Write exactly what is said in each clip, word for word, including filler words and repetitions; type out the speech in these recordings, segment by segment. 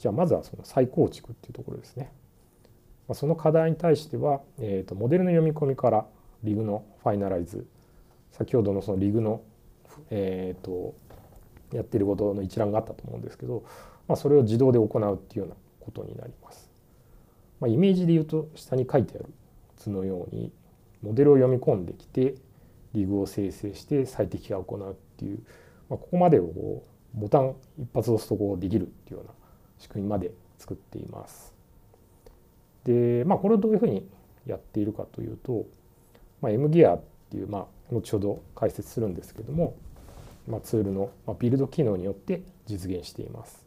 じゃあまずはその再構築っていうところですね。その課題に対しては、えー、とモデルの読み込みからリグのファイナライズ、先ほどのそのリグの、えー、とやっていることの一覧があったと思うんですけど、まあ、それを自動で行うっていうようなことになります。まあ、イメージで言うと下に書いてある図のようにモデルを読み込んできてリグを生成して最適化を行うっていう、まあ、ここまでをこうボタン一発押すとこうできるっていうような仕組みまで作っています。でまあ、これをどういうふうにやっているかというと、まあ、エムギア っていう、まあ、後ほど解説するんですけども、まあ、ツールの、まあ、ビルド機能によって実現しています。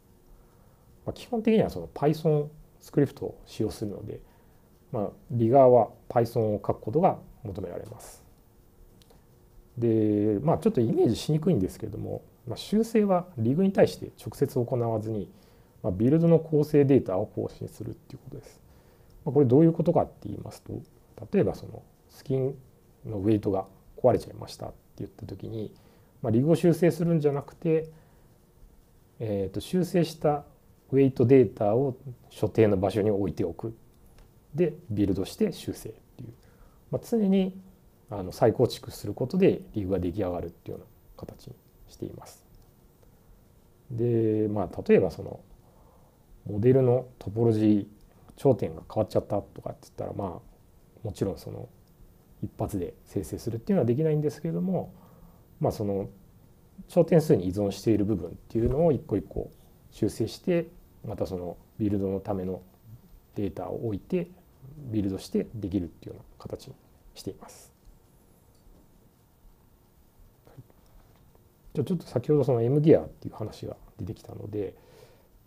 まあ、基本的にはその Python スクリプトを使用するので、まあ、リガーは Python を書くことが求められます。で、まあ、ちょっとイメージしにくいんですけども、まあ、修正はリグに対して直接行わずに、まあ、ビルドの構成データを更新するっていうことです。これどういうことかって言いますと、例えばそのスキンのウェイトが壊れちゃいましたって言った時に、まあ、リグを修正するんじゃなくて、えー、と修正したウェイトデータを所定の場所に置いておく。でビルドして修正っていう、まあ、常にあの再構築することでリグが出来上がるっていうような形にしています。で、まあ、例えばそのモデルのトポロジー頂点が変わっちゃったとかって言ったら、まあもちろんその一発で生成するっていうのはできないんですけれども、まあその頂点数に依存している部分っていうのを一個一個修正して、またそのビルドのためのデータを置いてビルドしてできるっていうような形にしています。じゃあちょっと先ほどその エムギア っていう話が出てきたので、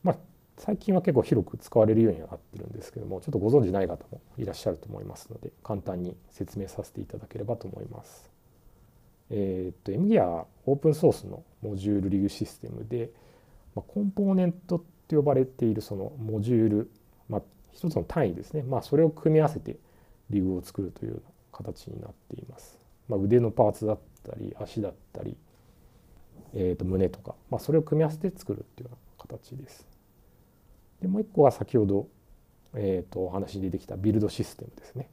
まあ最近は結構広く使われるようにはなってるんですけども、ちょっとご存じない方もいらっしゃると思いますので、簡単に説明させていただければと思います。えっと エムギア はオープンソースのモジュールリグシステムで、まあ、コンポーネントって呼ばれているそのモジュール、まあ、一つの単位ですね、まあ、それを組み合わせてリグを作るというような形になっています。まあ、腕のパーツだったり足だったり、えっと胸とか、まあ、それを組み合わせて作るというような形です。でもう一個は先ほど、えー、とお話に出てきたビルドシステムですね。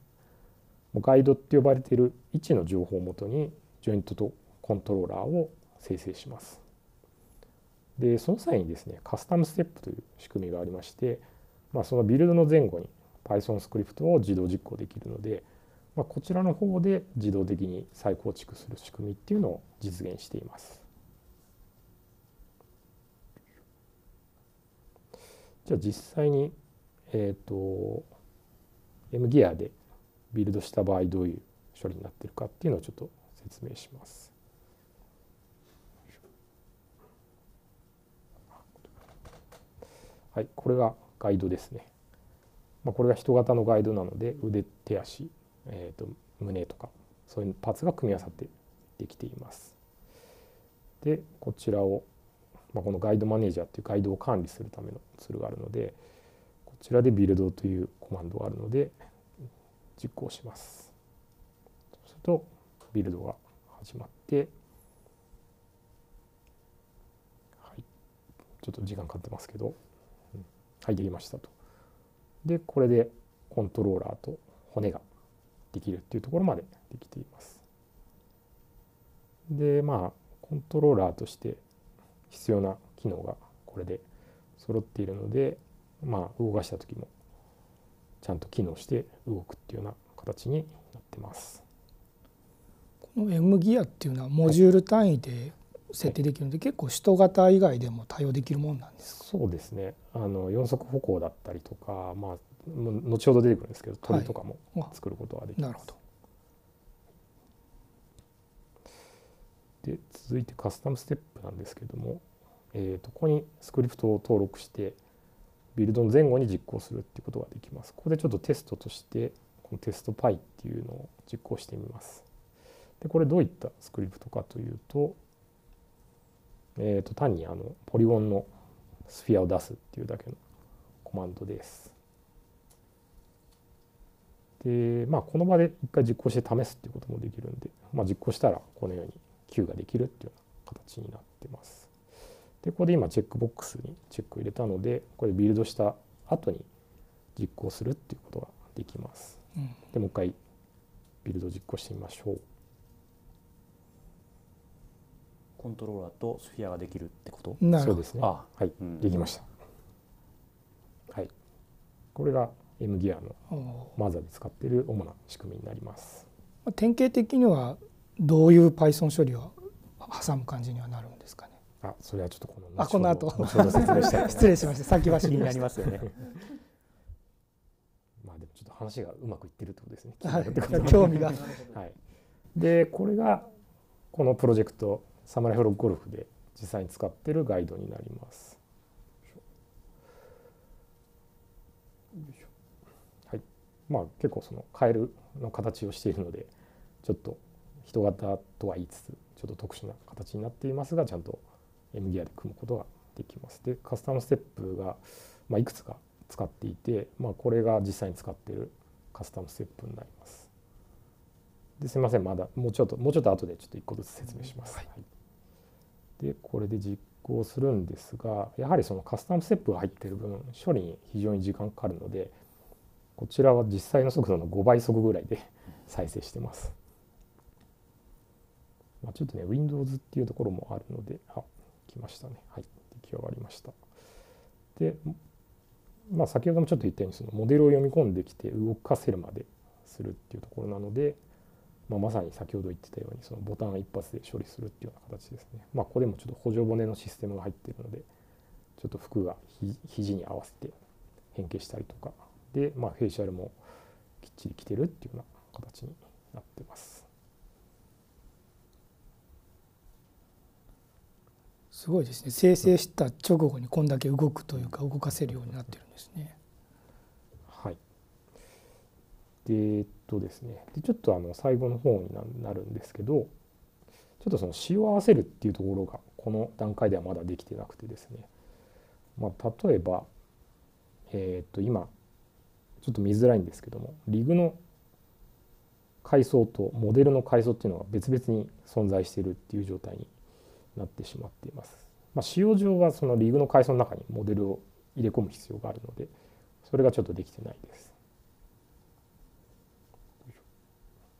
ガイドって呼ばれている位置の情報をもとにジョイントとコントローラーを生成します。でその際にですね、カスタムステップという仕組みがありまして、まあ、そのビルドの前後に Python スクリプトを自動実行できるので、まあ、こちらの方で自動的に再構築する仕組みっていうのを実現しています。じゃあ実際に、えーと、エムギア でビルドした場合どういう処理になっているかっていうのをちょっと説明します。はい、これがガイドですね。まあ、これが人型のガイドなので、腕、手足、えーと、胸とかそういうパーツが組み合わさってできています。でこちらをまあこのガイドマネージャーっていうガイドを管理するためのツールがあるので、こちらでビルドというコマンドがあるので実行します。そうするとビルドが始まって、はい、ちょっと時間かかってますけど、うん、はいできましたと。でこれでコントローラーと骨ができるっていうところまでできています。でまあコントローラーとして必要な機能がこれで揃っているので、まあ、動かした時もちゃんと機能して動くっていうような形になってます。この エムギア っていうのはモジュール単位で設定できるので、はい、結構人型以外でも対応できるものなんですか？そうですね、あのよん足歩行だったりとか、まあ、後ほど出てくるんですけど鳥とかも作ることができます。はい、なるほど。で続いてカスタムステップなんですけども、えー、とここにスクリプトを登録してビルドの前後に実行するっていうことができます。ここでちょっとテストとしてこのテスト パイ っていうのを実行してみます。でこれどういったスクリプトかというと、えー、と単にあのポリゴンのスフィアを出すっていうだけのコマンドです。でまあこの場で一回実行して試すっていうこともできるんで、まあ、実行したらこのようにキューができるっていうような形になってます。でここで今チェックボックスにチェックを入れたので、これビルドした後に実行するっていうことができます。うん、でもう一回ビルド実行してみましょう。コントローラーとスフィアができるってこと？そうですね。あ、はい、うん、できました。はい、これが エムギア のマザーで使っている主な仕組みになります。典型的にはどういう Python 処理を挟む感じにはなるんですかね。あ、それはちょっとこのあこの後失礼しました。先走りになりますよね。まあでもちょっと話がうまくいってるってことですね。はい、興味が。はい。でこれがこのプロジェクトサムライフロッグゴルフで実際に使っているガイドになります。はい。まあ結構そのカエルの形をしているのでちょっと人型とは言いつつちょっと特殊な形になっていますが、ちゃんと エムギア で組むことができます。でカスタムステップが、まあ、いくつか使っていて、まあ、これが実際に使っているカスタムステップになります。ですみません、まだもうちょっともうちょっと後でちょっといっこずつ説明します。はい、でこれで実行するんですが、やはりそのカスタムステップが入っている分処理に非常に時間かかるので、こちらは実際の速度のごばい速ぐらいで再生してます。まあ、ちょっとね Windows っていうところもあるので、あ、来ましたね。はい、出来上がりました。で、まあ、先ほどもちょっと言ったようにそのモデルを読み込んできて動かせるまでするっていうところなので、まあ、まさに先ほど言ってたようにそのボタン一発で処理するっていうような形ですね。まあ、ここでもちょっと補助骨のシステムが入っているので、ちょっと服がひ肘に合わせて変形したりとかで、まあ、フェイシャルもきっちり着てるっていうような形になってます。すごいですね。生成した直後にこんだけ動くというか動かせるようになってるんですね。はい。で、えっとですね。でちょっとあの最後の方になるんですけど、ちょっとその詞を合わせるっていうところがこの段階ではまだできてなくてですね。まあ、例えばえっと今ちょっと見づらいんですけども、リグの階層とモデルの階層っていうのが別々に存在しているっていう状態になってしまっています。まあ、使用上はそのリグの階層の中にモデルを入れ込む必要があるので、それがちょっとできてないです。